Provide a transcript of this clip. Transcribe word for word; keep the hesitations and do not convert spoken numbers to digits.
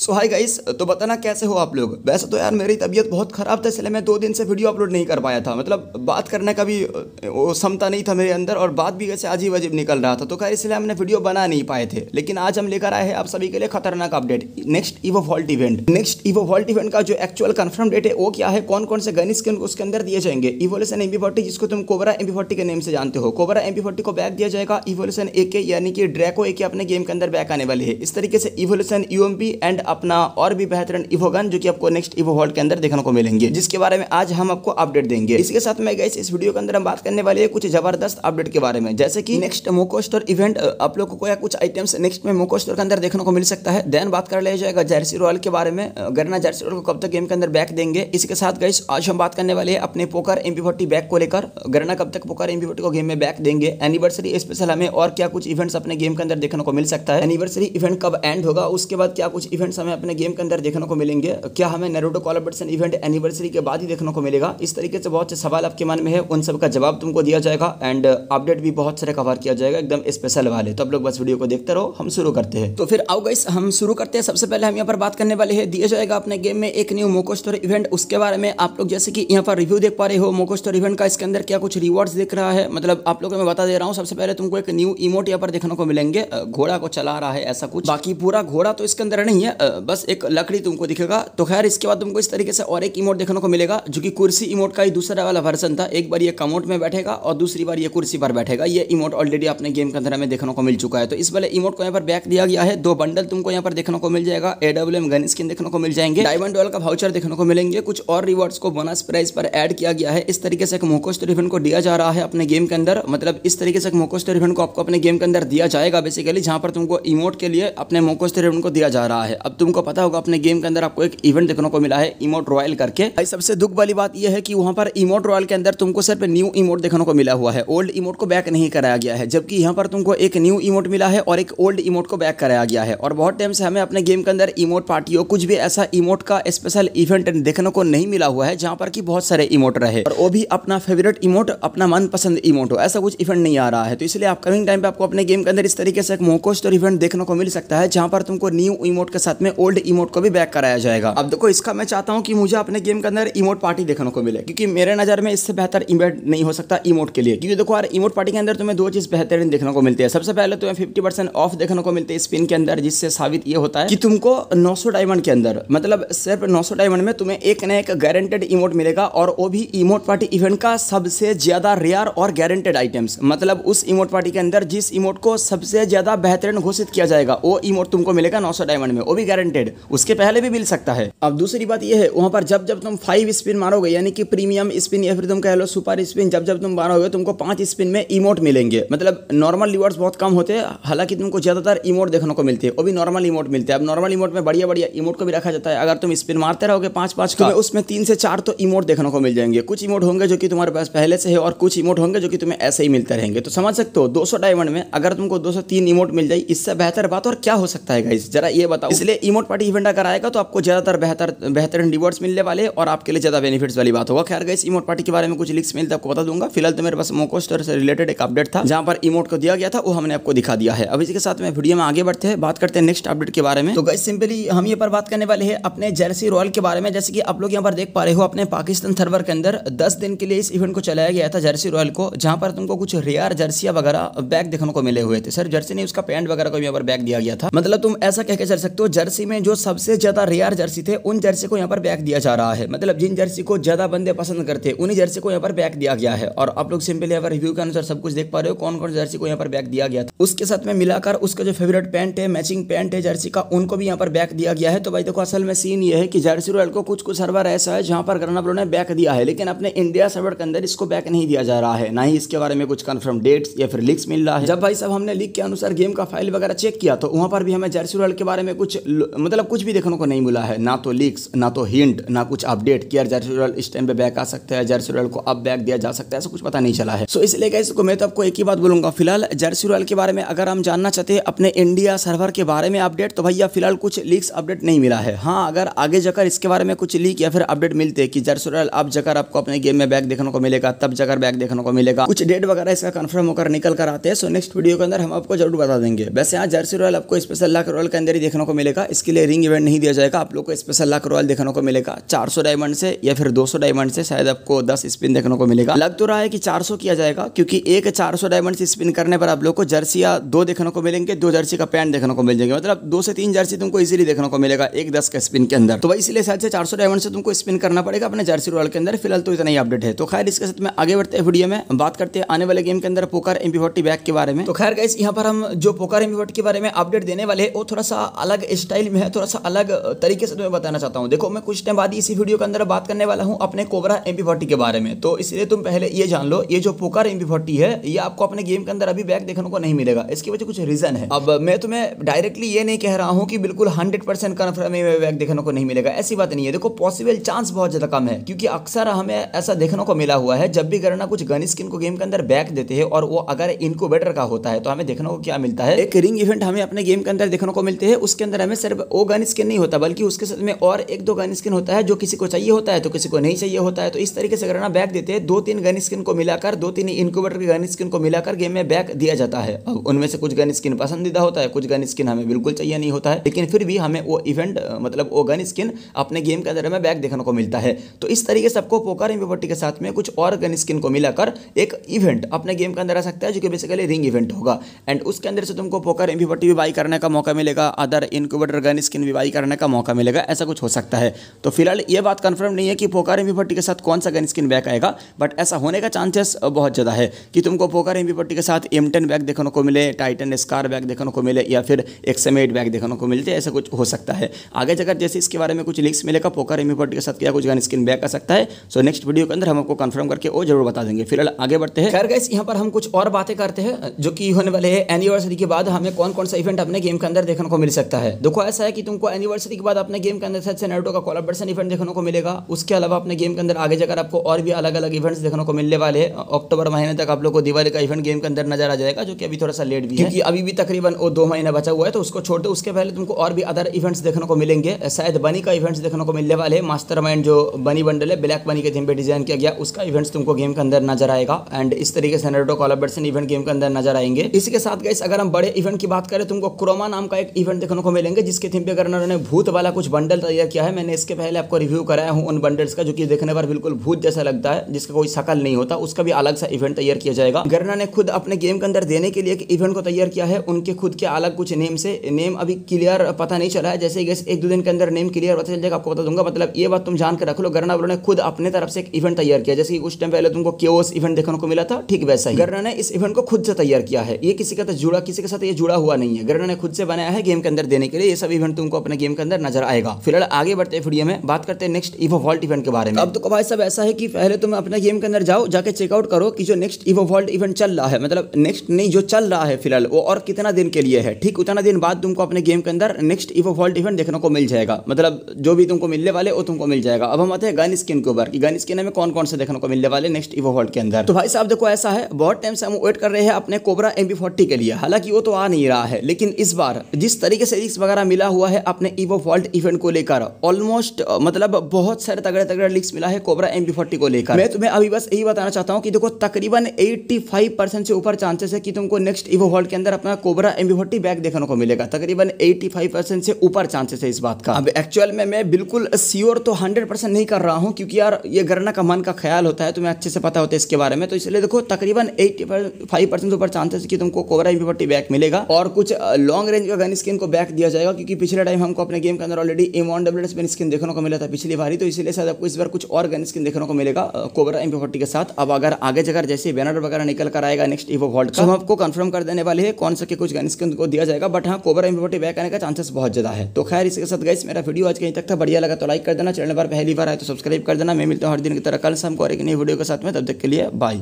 सो hi guys, तो बताना कैसे हो आप लोग। वैसे तो यार मेरी तबीयत बहुत ख़राब था, इसलिए मैं दो दिन से वीडियो अपलोड नहीं कर पाया था। मतलब बात करने का भी वो क्षमता नहीं था मेरे अंदर, और बात भी कैसे अजीब अजीब निकल रहा था, तो खैर इसलिए हमने वीडियो बना नहीं पाए थे। लेकिन आज हम लेकर आए हैं आप सभी के लिए खतरनाक अपडेट, नेक्स्ट इवो वॉल्ट इवेंट। नेक्स्ट इवो वॉल्ट इवेंट का जो एक्चुअल कन्फर्म डेट है वो क्या है, कौन कौन से गन स्किन उसके अंदर दिए जाएंगे। इवोल्यूशन एम पी फोर्टी, जिसको तुम कोबरा एम पी फोर्टी के नेम से जानते हो, कोबरा एम पी फोर्टी को बैक दिया जाएगा। इवोल्यूशन एके यानी कि ड्रैको एके अपने गेम के अंदर बैक आने वाली है। इस तरीके से evolution U M P and अपना और भी बेहतरीन इवोगन जो कि आपको नेक्स्ट इवो वॉल्ट के अंदर देखने को मिलेंगे, जिसके बारे में आज हम आपको अपडेट देंगे। इसके साथ में गाइस इस वीडियो के अंदर हम बात करने वाले हैं कुछ जबरदस्त अपडेट के बारे में, जैसे कि नेक्स्ट मोको स्टोर इवेंट आप लोगों को या कुछ आइटम्स नेक्स्ट में मोको स्टोर के अंदर देखने को मिल सकता है। देन बात कर लिया जाएगा जर्सी रॉयल के बारे में, गरना जर्सी रॉयल को कब तक गेम के अंदर बैक देंगे। इसके साथ गाइस आज हम बात करने वाले हैं अपने poker M P forty back को लेकर, गरना कब तक पोकर एम पी फोर्टी को गेम में बैक देंगे। एनिवर्सरी स्पेशल हमें और क्या कुछ इवेंट्स अपने गेम के अंदर देखने को मिल सकता है, एनिवर्सरी इवेंट कब एंड होगा, उसके बाद क्या कुछ इवेंट्स हमें अपने गेम के अंदर देखने को मिलेंगे, क्या हमें नारुतो कोलैबोरेशन इवेंट एनिवर्सरी के बाद ही देखने को मिलेगा। इस तरीके से बहुत से सवाल आपके मन में है, उन सब का जवाब तुमको दिया जाएगा एंड अपडेट भी बहुत सारे कवर किया जाएगा, एकदम स्पेशल वाले। तो आप लोग बस वीडियो को देखते रहो, हम शुरू करते हैं। तो फिर आओ गाइस हम शुरू करते हैं। सबसे पहले हम यहाँ पर बात करने वाले हैं, दिया जाएगा अपने गेम में एक न्यू मोको स्टोर इवेंट, उसके बारे में आप लोग जैसे कि यहाँ पर रिव्यू देख पा रहे हो मोको स्टोर इवेंट का, इसके अंदर क्या कुछ रिवॉर्ड्स दिख रहा है। मतलब आप लोग मैं बता दे रहा हूँ, सबसे पहले तुमको एक न्यू इमोट यहाँ पर देखने को मिलेंगे, घोड़ा को चला रहा है ऐसा कुछ, बाकी पूरा घोड़ा तो इसके अंदर नहीं है, बस एक लकड़ी तुमको दिखेगा। तो खैर इसके बाद तुमको इस तरीके से और एक इमोट देखने को मिलेगा, जो कि कुर्सी इमोट का ही दूसरा वाला वर्जन था। एक बार ये कमोट में बैठेगा और दूसरी बार ये कुर्सी पर बैठेगा। ये इमोट ऑलरेडी अपने गेम के अंदर हमें देखने को मिल चुका है। तो इस वाले इमोट को यहाँ पर बैक दिया गया है। दो बंडल तुमको यहाँ पर देखने को मिल जाएगा, A W M gun skin देखने को मिल जाएंगे, डायमंड डॉल का वाउचर देखने को मिलेंगे, कुछ और रिवॉर्ड्स को बोनस प्राइस पर ऐड किया गया है। इस तरीके से एक मोको स्टोर इवेंट को दिया जा रहा है अपने गेम के अंदर। मतलब इस तरीके से एक मोको स्टोर इवेंट को आपको अपने गेम के अंदर दिया जाएगा बेसिकली, जहाँ पर तुमको इमोट के लिए अपने मोको स्टोर इवेंट को दिया जा रहा है। अब तुमको पता होगा अपने गेम के अंदर आपको एक इवेंट देखने को मिला है इमोट रॉयल करके। भाई सबसे दुख वाली बात यह है कि वहां पर इमोट रॉयल के अंदर तुमको सिर्फ न्यू इमोट देखने को मिला हुआ है, ओल्ड इमोट को बैक नहीं कराया गया है। जबकि यहाँ पर तुमको एक न्यू इमोट मिला है और एक ओल्ड इमोट को बैक कराया गया है। और बहुत टाइम से हमें अपने गेम के अंदर इमोट पार्टी हो कुछ भी ऐसा इमोट का स्पेशल इवेंट देखने को नहीं मिला हुआ है, जहाँ पर कि बहुत सारे इमोट रहे और वो भी अपना फेवरेट इमोट, अपना मनपसंद इमोट हो, ऐसा कुछ इवेंट नहीं आ रहा है। तो इसलिए अपकमिंग टाइम पे आपको अपने गेम के अंदर इस तरीके से एक मोको स्टोर इवेंट देखने को मिल सकता है, जहाँ पर तुमको न्यू इमोट के साथ में ओल्ड इमोट को भी बैक कराया जाएगा। अब देखो इसका मैं चाहता हूं कि मुझे अपने गेम के अंदर इमोट पार्टी देखने को मिले, क्योंकि मेरे नजर में इससे बेहतर इवेंट नहीं हो सकता इमोट के लिए। क्योंकि देखो यार इमोट पार्टी के अंदर तुम्हें दो चीज बेहतरीन देखने को मिलती है। सबसे पहले तुम्हें फिफ्टी परसेंट ऑफ देखने को मिलते हैं स्पिन के अंदर, जिससे साबित यह होता है कि तुमको नौ सौ डायमंड के अंदर, मतलब सिर्फ नौ सौ डायमंड में तुम्हें एक न एक गारंटेड इमोट मिलेगा, और वो भी इमोट पार्टी इवेंट का सबसे ज्यादा रेयर और गारंटेड आइटम्स। मतलब उस इमोट पार्टी के अंदर जिस इमोट को सबसे ज्यादा बेहतरीन घोषित किया जाएगा वो इमोट तुमको मिलेगा नौ सौ डायमंड में, वो भी गारंटेड, उसके पहले भी मिल सकता है। अब दूसरी बात यह है वहां पर जब जब तुम फाइव स्पिन मारोगे यानी कि प्रीमियम स्पिन या फिर तुम कह लो सुपर स्पिन, जब जब तुम मारोगे तुमको पांच स्पिन में इमोट मिलेंगे। मतलब नॉर्मल रिवॉर्ड्स बहुत कम होते हैं, हालांकि तुमको ज्यादातर इमोट देखने को मिलते हैं, वो भी नॉर्मल इमोट मिलते हैं। अब नॉर्मल इमोट में बढ़िया बढ़िया इमोट को भी रखा जाता है, अगर तुम स्पिन मारते रहोगे पांच पांच का, उसमें तीन से चार तो इमोट देखने को मिल जाएंगे। कुछ इमोट होंगे जो कि तुम्हारे पास पहले से है और कुछ इमोट होंगे जो कि तुम्हें ऐसे ही मिलते रहेंगे। तो समझ सकते हो दो सौ डायमंड में अगर तुमको दो सौ तीन इमोट मिल जाए, इससे बेहतर बात और क्या हो सकता है गाइस, जरा ये बताओ। इसलिए इमोट पार्टी इवेंट अगर आएगा तो आपको ज्यादातर बेहतर बेहतरीन रिवॉर्ड्स मिलने वाले और आपके लिए ज्यादा बेनिफिट्स वाली बात होगा। खैर गाइस इमोट पार्टी के बारे में कुछ लिंक्स मिलते आपको बता दूंगा। फिलहाल तो मेरे पास मोको स्टोर से रिलेटेड एक अपडेट था, जहां पर इमोट को दिया गया था, वो हमने आपको दिखा दिया है। अब इसके साथ में वीडियो में आगे बढ़ते हैं, बात करते हैं नेक्स्ट अपडेट के बारे में। तो गाइस सिंपली हम ये पर बात करने वाले हैं अपने जर्सी रॉयल के बारे में। जैसे कि आप लोग यहाँ पर देख पा रहे हो अपने पाकिस्तान सर्वर के अंदर दस दिन के लिए इस इवेंट को चलाया गया था जर्सी रॉयल को, जहां पर तुमको कुछ रेयर जर्सिया वगैरह बैग देखने को मिले हुए थे। सर जर्सी ने उसका पैंट वगैरह को यहाँ पर बैग दिया गया था। मतलब तुम ऐसा कह के चल सकते हो जर्सी में जो सबसे ज्यादा रेयर जर्सी थे उन जर्सी को यहाँ पर बैक दिया जा रहा है। मतलब जिन जर्सी को ज्यादा बंदे पसंद करते हैं उन्हीं जर्सी को यहाँ पर बैक दिया गया है। और आप लोग सिंपल यहाँ पर रिव्यू के अनुसार सब कुछ देख पा रहे हो कौन कौन जर्सी को यहाँ पर बैक दिया गया था। उसके साथ में मिलाकर उसका जो फेवरेट पैंट है, मैचिंग पैंट है जर्सी का, उनको भी यहाँ पर बैक दिया गया है। तो भाई देखो असल में सीन ये है कि जर्सी रॉयल को कुछ कुछ सर्वर ऐसा है जहाँ पर गरना ब्रो ने बैक दिया है, लेकिन अपने इंडिया सर्वर के अंदर इसको बैक नहीं दिया जा रहा है, ना ही इसके बारे में कुछ कन्फर्म डेट्स या फिर लीक्स मिल रहा है। जब भाई सब हमने लीक के अनुसार गेम का फाइल वगैरह चेक किया तो वहाँ पर भी हमें जर्सी रॉयल के बारे में कुछ मतलब कुछ भी देखने को नहीं मिला है, ना तो लीक्स, ना तो हिंट, ना कुछ अपडेट कि यार जर्सी रॉयल इस टाइम पे बैक आ सकता है, जर्सी रॉयल को अब बैक दिया जा सकता है, ऐसा कुछ पता नहीं चला है। सो इसलिए गाइस मैं तो आपको एक ही बात बोलूंगा, फिलहाल जर्सी रॉयल के बारे में अगर हम जानना चाहते हैं अपने इंडिया सर्वर के बारे में अपडेट, तो भैया फिलहाल कुछ लीक्स अपडेट नहीं मिला है। हाँ अगर आगे जाकर इसके बारे में कुछ लीक या फिर अपडेट मिलते कि जर्सी रॉयल अब जाकर आपको अपने गेम में बैक देखने को मिलेगा, तब जाकर बैक देखने को मिलेगा, कुछ डेट वगैरह इसका कंफर्म होकर निकल कर आते हैं, सो नेक्स्ट वीडियो के अंदर हम आपको जरूर बता देंगे। वैसे यहाँ जर्सी रॉयल आपको स्पेशल लाख रॉयल के अंदर ही देखने को मिलेगा, इसके लिए रिंग इवेंट नहीं दिया जाएगा, आप लोग को स्पेशल लक रॉयल देखने को मिलेगा। चार सौ डायमंड से या फिर दो सौ डायमंड से शायद आपको दस स्पिन देखने को मिलेगा। लग तो रहा है कि चार सौ किया जाएगा, क्योंकि एक चार सौ डायमंड से स्पिन करने पर आप लोग को जर्सी या दो देखने को मिलेंगे, दो जर्सी का पैंट देखने को मिल जाएंगे। मतलब दो से तीन जर्सी तुमको इजिली देखने को मिलेगा एक दस के स्पिन के अंदर। तो इसलिए शायद से चार सौ डायमंड से तुमको स्पिन करना पड़ेगा अपने जर्सी रॉयल के अंदर। फिलहाल तो इतना ही अपडेट है। तो खैर इसके साथ में आगे बढ़ते हैं वीडियो में, बात करते हैं आने वाले गेम के अंदर poker M P forty back के बारे में। तो खैर गाइस यहाँ पर हम जो पोकर एम पी फोर्टी के बारे में अपडेट देने वाले हैं वो थोड़ा सा अलग स्टाइल में है, थोड़ा सा अलग तरीके से तुम्हें बताना चाहता हूँ। देखो मैं कुछ टाइम बाद इसी वीडियो के अंदर बात करने वाला हूँ अपने कोबरा एम पी फोर्टी के बारे में, तो इसलिए तुम पहले ये जान लो ये जो पोकर एम पी फोर्टी है ये आपको अपने गेम के अंदर अभी बैक देखने को नहीं मिलेगा। इसकी वजह कुछ रीजन है। अब मैं तुम्हें डायरेक्टली ये नहीं कह रहा हूँ कि बिल्कुल हंड्रेड परसेंट कन्फर्म बैक देखने को नहीं मिलेगा, ऐसी बात नहीं है। देखो पॉसिबल चांस बहुत ज्यादा कम है, क्योंकि अक्सर हमें ऐसा देखने को मिला हुआ है जब भी गणना कुछ गन स्किन को गेम के अंदर बैक देते हैं और वो अगर इनक्यूबेटर का होता है तो हमें देखने को क्या मिलता है, एक रिंग इवेंट हमें अपने गेम के अंदर देखने को मिलते हैं। उसके अंदर हमें सिर्फ वो गन स्किन नहीं होता, बल्कि उसके साथ में और एक दो गन स्किन होता है जो किसी को चाहिए होता है तो किसी को नहीं चाहिए होता है। तो इस तरीके से गणना बैक देते हैं, दो तीन गन स्किन को मिलाकर, दो तीन इनक्यूबेटर के गन स्किन को मिलाकर गेम में बैक दिया जाता है। अब उनमें से कुछ गन स्किन पसंदीदा होता है, कुछ गन स्किन हमें बिल्कुल चाहिए नहीं होता है, लेकिन फिर भी हमें वो इवेंट मतलब वो गन स्किन अपने गेम के अंदर हमें बैक देखने को मिलता है। तो इस तरीके से आपको पोकर एम पी फोर्टी के साथ में कुछ और गन स्किन को मिलाकर एक इवेंट अपने गेम के अंदर आ सकता है, जो कि बेसिकली रिंग इवेंट होगा। एंड उसके अंदर से तुमको पोकर एम पी फोर्टी भी बाई करने का मौका मिलेगा, अदर इनक्यूबेटर गन स्किन भी बाई करने का मौका मिलेगा, ऐसा कुछ हो सकता है। तो फिलहाल ये बात कंफर्म नहीं है कि पोकर एम पी फोर्टी के साथ कौन सा गन स्किन बैक आएगा, बट ऐसा होने का चांसेस बहुत ज़्यादा है कि तुमको पोकर एम पी फोर्टी के साथ एम टेन बैक देखने को मिले, टाइटन स्कार बैक देखने को मिले, या फिर एक्स एम एट बैक देखने को मिलते, ऐसा कुछ हो सकता है। आगे जाकर जैसे इसके बारे में कुछ लिंक्स मिलेगा पोकर एम पी फोर्टी के साथ क्या कुछ गन स्किन बैक आ सकता है, सो नेक्स्ट वीडियो के अंदर हम आपको कंफर्म करके वो जरूर बता देंगे। फिलहाल आगे बढ़ते हैं। खैर गाइस यहाँ पर हम कुछ और बातें करते हैं जो कि होने वाले हैं एनिवर्सरी के बाद हमें कौन कौन सा इवेंट अपने गेम के अंदर देखने को मिल सकता है। देखो ऐसा है कि तुमको एनिवर्सरी के बाद अपने गेम के अंदर से नारुतो का कोलैबोरेशन इवेंट देखने को मिलेगा। उसके अलावा अपने गेम के अंदर आगे जाकर आपको और भी अलग अलग इवेंट्स देखने को मिलने वाले हैं। अक्टूबर महीने तक आप लोग को दिवाली का इवेंट गेम के अंदर नजर आ जाएगा, जो कि अभी थोड़ा सा लेट भी है, क्योंकि अभी भी तकरीबन वो दो महीना बचा हुआ है। तो उसको छोड़ दो, उसके पहले तुमको और भी अदर इवेंट्स देखने को मिलेंगे। शायद बनी का इवेंट्स देखने को मिलने वाले, मास्टरमाइंड जो बनी बंडल है ब्लैक बनी के थीम पे डिजाइन किया गया, उसका इवेंट्स तुमको गेम के अंदर नजर आएगा। एंड इस तरीके से नारुतो कोलैबोरेशन इवेंट गेम के अंदर नजर आएंगे। इसी के साथ गाइस अगर हम बड़े इवेंट की बात करें, तुमको क्रोमा नाम का एक इवेंट देखने को मिलेंगे, जिसके थीम पे करना उन्होंने भूत वाला कुछ बंडल तैयार किया है। मैंने इसके पहले आपको रिव्यू कराया हूं उन बंडल्स का, जो कि देखने पर बिल्कुल भूत जैसा लगता है, जिसका कोई शकल नहीं होता। उसका भी अलग सा इवेंट तैयार किया जाएगा। गरना ने खुद अपने गेम के अंदर देने के लिए एक इवेंट को तैयार किया है उनके खुद के अलग कुछ नेम से। नेम अभी क्लियर पता नहीं चला है, जैसे गाइस एक दो दिन के अंदर नेम क्लियर पता चल जाएगा आपको बता दूंगा। मतलब ये बात तुम जान के रख लो, गरना वालों ने खुद अपने तरफ से एक इवेंट तैयार किया। जैसे कि कुछ टाइम पहले तुमको केओस इवेंट देखने को मिला था, ठीक वैसा ही गरना ने इस इवेंट को खुद से तैयार किया है। ये किसी का तो जुड़ा किसी के साथ ये जुड़ा हुआ नहीं है, गरना ने खुद से बनाया है गेम के अंदर देने के लिए। ये सब इवेंट तुमको अपने गेम के अंदर नजर आएगा। फिलहाल आगे बढ़ते हैं वीडियो में, बात करते हैं नेक्स्ट इवो वॉल्ट इवेंट के बारे में। अब तो भाई सब ऐसा है कि पहले तुम अपने गेम के अंदर जाओ, जाके चेकआउट करो कि जो नेक्स्ट इवो वॉल्ट इवेंट चल रहा है, मतलब नेक्स्ट नहीं जो चल रहा है फिलहाल, वो और कितना दिन के लिए है। ठीक उतना दिन बाद तुमको अपने गेम के अंदर नेक्स्ट इवो वॉल्ट इवेंट देखने को मिल जाएगा। मतलब जो भी तुमको मिलने वाले वो तुमको मिल जाएगा। अब हम आते हैं गन स्किन के ऊपर कि गन स्किन में कौन कौन से देखने को मिलने वाले नेक्स्ट इवो वॉल्ट के अंदर। तो भाई साहब देखो ऐसा है, बहुत टाइम से हम वेट कर रहे हैं अपने कोबरा एम पी फोर्टी के लिए। हालांकि वो तो आ नहीं रहा है, लेकिन इस बार जिस तरीके से लीक्स वगैरह मिला हुआ है अपने इवो वॉल्ट इवेंट को लेकर, ऑलमोस्ट मतलब बहुत सारे तगड़े तगड़े लीक्स मिला है कोबरा एम पी फोर्टी को लेकर। मैं तुम्हें अभी बस यही बताना चाहता हूं कि देखो तकरीबन पचासी परसेंट से ऊपर चांसेस है कि तुमको नेक्स्ट इवो वॉल्ट के अंदर अपना cobra M P forty back देखने को मिलेगा। तकरीबन पचासी परसेंट से ऊपर चांसेस है इस बात का। अब एक्चुअल में मैं बिल्कुल श्योर तो हंड्रेड परसेंट नहीं कर रहा हूं, क्योंकि यार ये गणना का मन का ख्याल होता है, तुम्हें अच्छे से पता होता है इसके बारे में। तो इसलिए देखो तकरीबन पचासी परसेंट से ऊपर चांसेस है कि तुमको cobra M P forty back मिलेगा, और कुछ लॉन्ग रेंज का गन स्किन को बैक दिया जाएगा, क्योंकि पिछले टाइम हमको अपने गेम के अंदर already M one W S gun skin देखने को मिला था पिछली बारी। तो इसलिए शायद आपको इस बार कुछ और गन स्किन देखने को मिलेगा कोबरा एम पी फोर्टी के साथ। अब अगर आगे जगह जैसे बैनर वगैरह निकल कर आएगा नेक्स्ट इवो वॉल्ट का, हम आपको कंफर्म कर देने वाले हैं कौन सा के कुछ गन स्किन को दिया जाएगा। बट हाँ, cobra M P forty back आने का चांसेस बहुत ज्यादा है। तो खैर इसके साथ गाइस मेरा वीडियो आज कहीं तक था, बढ़िया लगा तो लाइक कर देना, चैनल पर पहली बार आए तो सब्सक्राइब कर देना। मैं मिलता हूँ हर दिन की तरह कल शाम को एक नई वीडियो के साथ में, तब तक के लिए बाय।